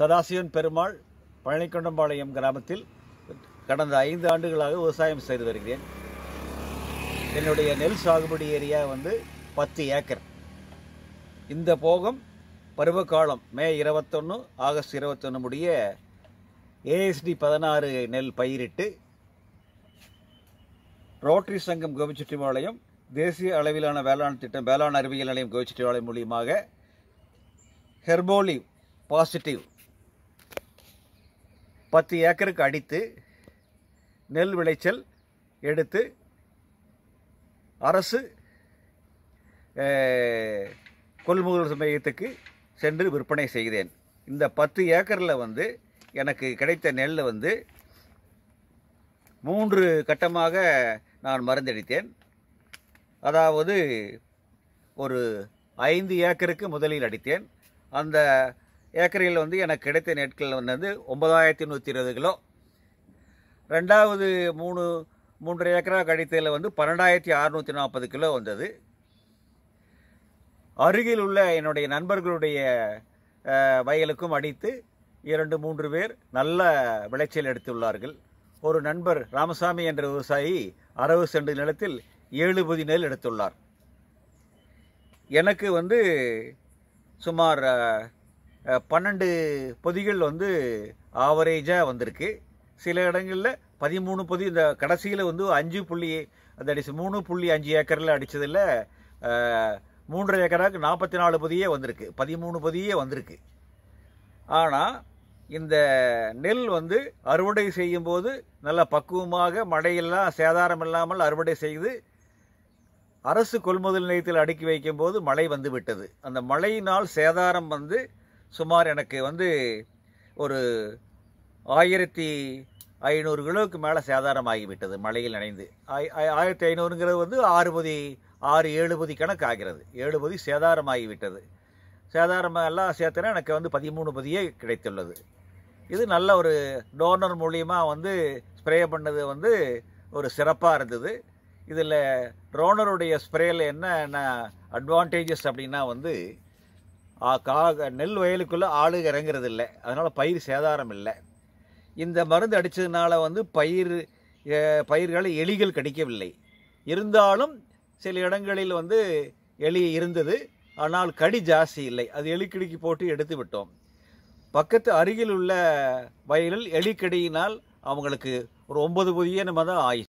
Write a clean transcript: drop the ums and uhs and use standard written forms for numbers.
சதாசிவன் பெருமாள் பழனிக்கொண்டம்பாளையம் கிராமத்தில் கடந்த 5 ஆண்டுகளாக விவசாயம் செய்து வருகிறேன். என்னுடைய நெல் சாகுபடி ஏரியா வந்து 10 ஏக்கர். இந்த போகம் பருவகாலம் மே 21 ஆகஸ்ட் 21 முடிய ASD 16 நெல் பயிரிட்டு ரோட்டரி சங்கம் கோபிச்செட்டிபாளையம் தேசிய அளவிலான வேளாண் திட்டம் வேளாண் அறிவியல் நிலையம் கோபிச்செட்டிபாளையம் மூலியமாக ஹெர்போலிவ் பாசிட்டிவ் 10 ஏக்கருக்கு அடித்து நெல் விளைச்சல் எடுத்து அரசு கொள்முதல் சமயத்துக்கு சென்று விற்பனை செய்கிறேன். இந்த 10 ஏக்கரில் வந்து எனக்கு கிடைத்த நெல்லில் வந்து 3 கட்டமாக நான் மருந்தடித்தேன். அதாவது ஒரு 5 ஏக்கருக்கு முதலில் அடித்தேன். அந்த ஏக்கரில் வந்து எனக்கு கிடைத்த நெற்கள் வந்து 9120 கிலோ. ரெண்டாவது 3.5 ஏக்கராக கழித்ததில் வந்து 12640 கிலோ வந்தது. அருகில் உள்ள என்னுடைய நண்பர்களுடைய வயலுக்கும் அடித்து 2-3 பேர் நல்ல விளைச்சல் எடுத்துள்ளார்கள். ஒரு நண்பர் ராமசாமி என்ற விவசாயி 60 சென்ட் நிலத்தில் 7 பொதி நெல் எடுத்துள்ளார். எனக்கு வந்து சுமார் 12 பொதிகள் வந்து ஆவரேஜாக வந்திருக்கு. சில இடங்களில் 13 பொதி. இந்த கடைசியில் வந்து 3.5 ஏக்கரில் அடித்ததில் 3.5 ஏக்கராவுக்கு 44 பொதியே வந்திருக்கு, 13 பொதியே வந்திருக்கு. ஆனால் இந்த நெல் வந்து அறுவடை செய்யும்போது நல்ல பக்குவமாக மழையெல்லாம் சேதாரம் இல்லாமல் அறுவடை செய்து அரசு கொள்முதல் நிலையத்தில் அடுக்கி வைக்கும்போது மழை வந்து விட்டது. அந்த மழையினால் சேதாரம் வந்து சுமார் எனக்கு வந்து ஒரு 1500 கிலோவுக்கு மேலே சேதாரம் ஆகிவிட்டது. மழையில் நனைந்து 1500ங்கிறது வந்து 6 பொதி 6-7 பொதி கணக்கு ஆகிறது. 7 பொதி சேதாரம் ஆகிவிட்டது. சேதாரமெல்லாம் சேர்த்துனா எனக்கு வந்து 13 பொதியே கிடைத்துள்ளது. இது நல்ல ஒரு டோனர் மூலியமாக வந்து ஸ்ப்ரே பண்ணது வந்து ஒரு சிறப்பாக இருந்தது. இதில் டோனருடைய ஸ்ப்ரேயில் என்ன அட்வான்டேஜஸ் அப்படின்னா வந்து நெல் வயலுக்குள்ளே ஆளு இறங்குறது இல்லை, அதனால் பயிர் சேதாரம் இல்லை. இந்த மருந்து அடித்ததுனால வந்து பயிர்களை எலிகள் கடிக்கவில்லை. இருந்தாலும் சில இடங்களில் வந்து எலி இருந்தது, ஆனால் கடி ஜாஸ்தி இல்லை. அது எலிக்கடிக்கு போட்டு எடுத்து விட்டோம். பக்கத்து அருகில் உள்ள வயலில் எலிக்கடியினால் அவங்களுக்கு ஒரு 9 பொதியே நம்ம தான் ஆயிடுச்சு.